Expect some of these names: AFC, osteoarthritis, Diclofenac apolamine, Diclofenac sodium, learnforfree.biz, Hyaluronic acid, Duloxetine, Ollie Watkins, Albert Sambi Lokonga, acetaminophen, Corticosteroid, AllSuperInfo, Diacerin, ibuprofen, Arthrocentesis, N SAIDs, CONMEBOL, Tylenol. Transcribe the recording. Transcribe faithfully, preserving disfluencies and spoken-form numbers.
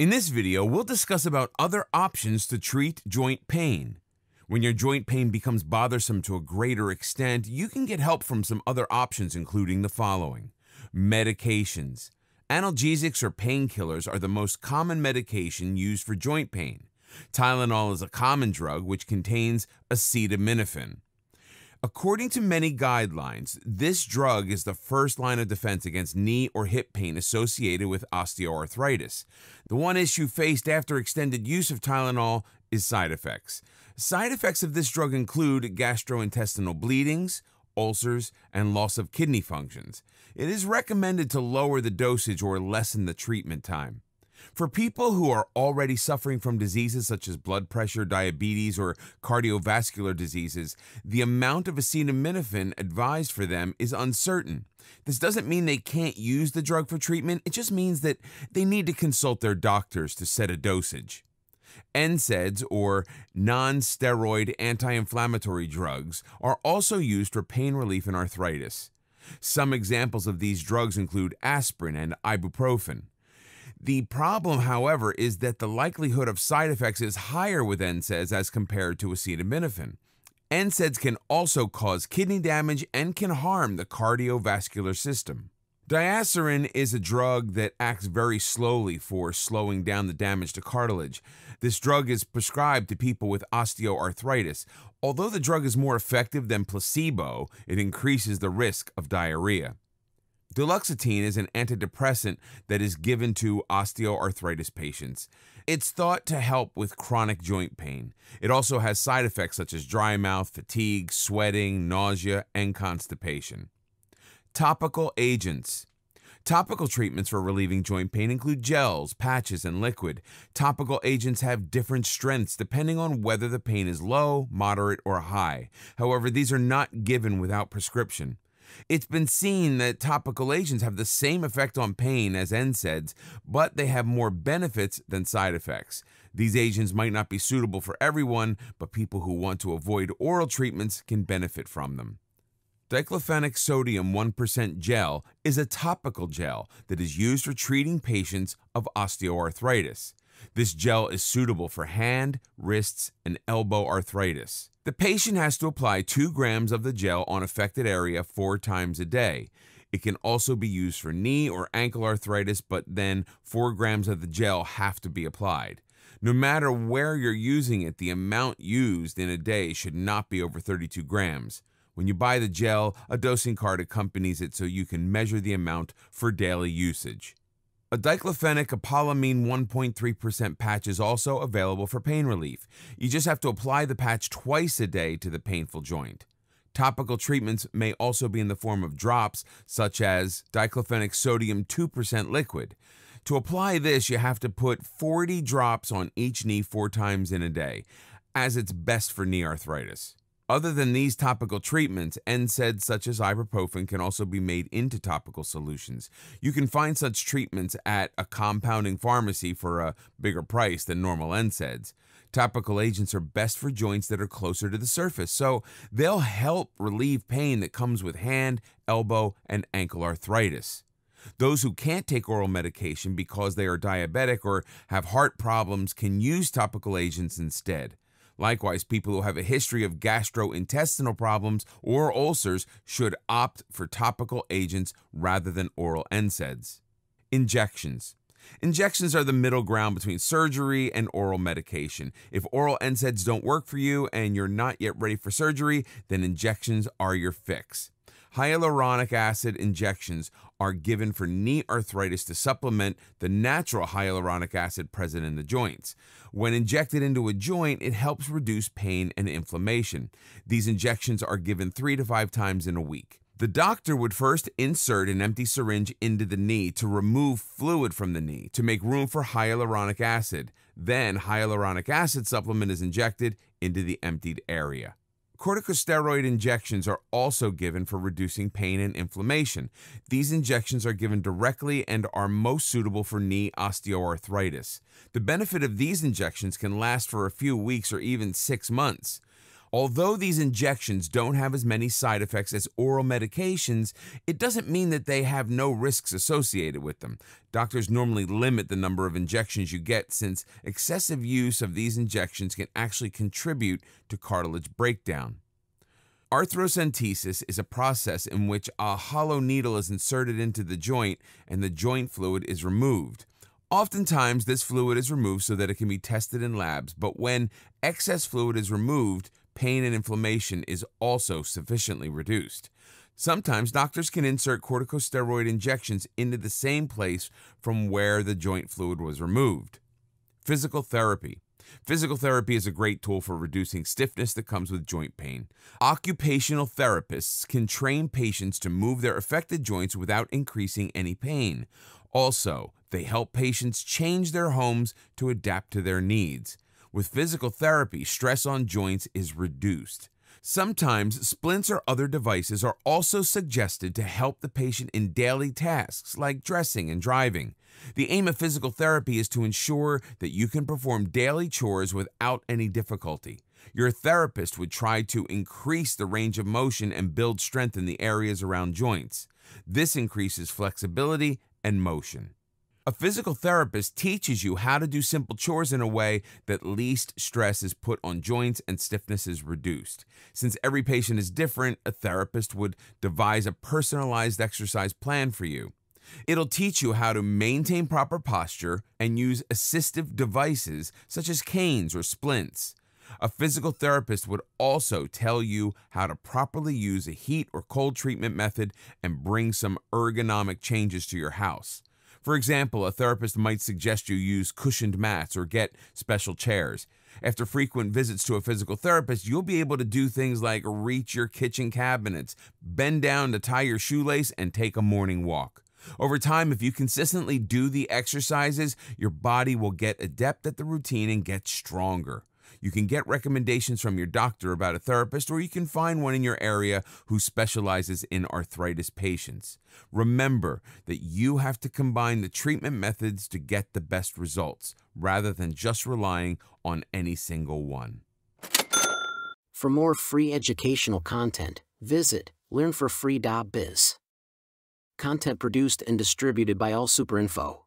In this video, we'll discuss about other options to treat joint pain. When your joint pain becomes bothersome to a greater extent, you can get help from some other options, including the following. Medications. Analgesics or painkillers are the most common medication used for joint pain. Tylenol is a common drug which contains acetaminophen. According to many guidelines, this drug is the first line of defense against knee or hip pain associated with osteoarthritis. The one issue faced after extended use of Tylenol is side effects. Side effects of this drug include gastrointestinal bleedings, ulcers, and loss of kidney functions. It is recommended to lower the dosage or lessen the treatment time. For people who are already suffering from diseases such as blood pressure, diabetes, or cardiovascular diseases, the amount of acetaminophen advised for them is uncertain. This doesn't mean they can't use the drug for treatment, it just means that they need to consult their doctors to set a dosage. N SAIDs, or non-steroid anti-inflammatory drugs, are also used for pain relief in arthritis. Some examples of these drugs include aspirin and ibuprofen. The problem, however, is that the likelihood of side effects is higher with N SAIDs as compared to acetaminophen. N SAIDs can also cause kidney damage and can harm the cardiovascular system. Diacerin is a drug that acts very slowly for slowing down the damage to cartilage. This drug is prescribed to people with osteoarthritis. Although the drug is more effective than placebo, it increases the risk of diarrhea. Duloxetine is an antidepressant that is given to osteoarthritis patients. It's thought to help with chronic joint pain. It also has side effects such as dry mouth, fatigue, sweating, nausea, and constipation. Topical agents. Topical treatments for relieving joint pain include gels, patches, and liquid. Topical agents have different strengths depending on whether the pain is low, moderate, or high. However, these are not given without prescription. It's been seen that topical agents have the same effect on pain as N SAIDs, but they have more benefits than side effects. These agents might not be suitable for everyone, but people who want to avoid oral treatments can benefit from them. Diclofenac sodium one percent gel is a topical gel that is used for treating patients of osteoarthritis. This gel is suitable for hand, wrists, and elbow arthritis. The patient has to apply two grams of the gel on affected area four times a day. It can also be used for knee or ankle arthritis, but then four grams of the gel have to be applied. No matter where you're using it, the amount used in a day should not be over thirty-two grams. When you buy the gel, a dosing card accompanies it so you can measure the amount for daily usage. A diclofenac apolamine one point three percent patch is also available for pain relief. You just have to apply the patch twice a day to the painful joint. Topical treatments may also be in the form of drops, such as diclofenac sodium two percent liquid. To apply this, you have to put forty drops on each knee four times in a day, as it's best for knee arthritis. Other than these topical treatments, N SAIDs such as ibuprofen can also be made into topical solutions. You can find such treatments at a compounding pharmacy for a bigger price than normal N SAIDs. Topical agents are best for joints that are closer to the surface, so they'll help relieve pain that comes with hand, elbow, and ankle arthritis. Those who can't take oral medication because they are diabetic or have heart problems can use topical agents instead. Likewise, people who have a history of gastrointestinal problems or ulcers should opt for topical agents rather than oral N SAIDs. Injections. Injections are the middle ground between surgery and oral medication. If oral N SAIDs don't work for you and you're not yet ready for surgery, then injections are your fix. Hyaluronic acid injections are given for knee arthritis to supplement the natural hyaluronic acid present in the joints. When injected into a joint, it helps reduce pain and inflammation. These injections are given three to five times in a week. The doctor would first insert an empty syringe into the knee to remove fluid from the knee to make room for hyaluronic acid. Then hyaluronic acid supplement is injected into the emptied area. Corticosteroid injections are also given for reducing pain and inflammation. These injections are given directly and are most suitable for knee osteoarthritis. The benefit of these injections can last for a few weeks or even six months. Although these injections don't have as many side effects as oral medications, it doesn't mean that they have no risks associated with them. Doctors normally limit the number of injections you get since excessive use of these injections can actually contribute to cartilage breakdown. Arthrocentesis is a process in which a hollow needle is inserted into the joint and the joint fluid is removed. Oftentimes, this fluid is removed so that it can be tested in labs, but when excess fluid is removed, pain and inflammation is also sufficiently reduced. Sometimes doctors can insert corticosteroid injections into the same place from where the joint fluid was removed. Physical therapy. Physical therapy is a great tool for reducing stiffness that comes with joint pain. Occupational therapists can train patients to move their affected joints without increasing any pain. Also, they help patients change their homes to adapt to their needs. With physical therapy, stress on joints is reduced. Sometimes splints or other devices are also suggested to help the patient in daily tasks like dressing and driving. The aim of physical therapy is to ensure that you can perform daily chores without any difficulty. Your therapist would try to increase the range of motion and build strength in the areas around joints. This increases flexibility and motion. A physical therapist teaches you how to do simple chores in a way that least stress is put on joints and stiffness is reduced. Since every patient is different, a therapist would devise a personalized exercise plan for you. It'll teach you how to maintain proper posture and use assistive devices such as canes or splints. A physical therapist would also tell you how to properly use a heat or cold treatment method and bring some ergonomic changes to your house. For example, a therapist might suggest you use cushioned mats or get special chairs. After frequent visits to a physical therapist, you'll be able to do things like reach your kitchen cabinets, bend down to tie your shoelace, and take a morning walk. Over time, if you consistently do the exercises, your body will get adept at the routine and get stronger. You can get recommendations from your doctor about a therapist, or you can find one in your area who specializes in arthritis patients. Remember that you have to combine the treatment methods to get the best results, rather than just relying on any single one. For more free educational content, visit learn for free dot biz. Content produced and distributed by AllSuperInfo.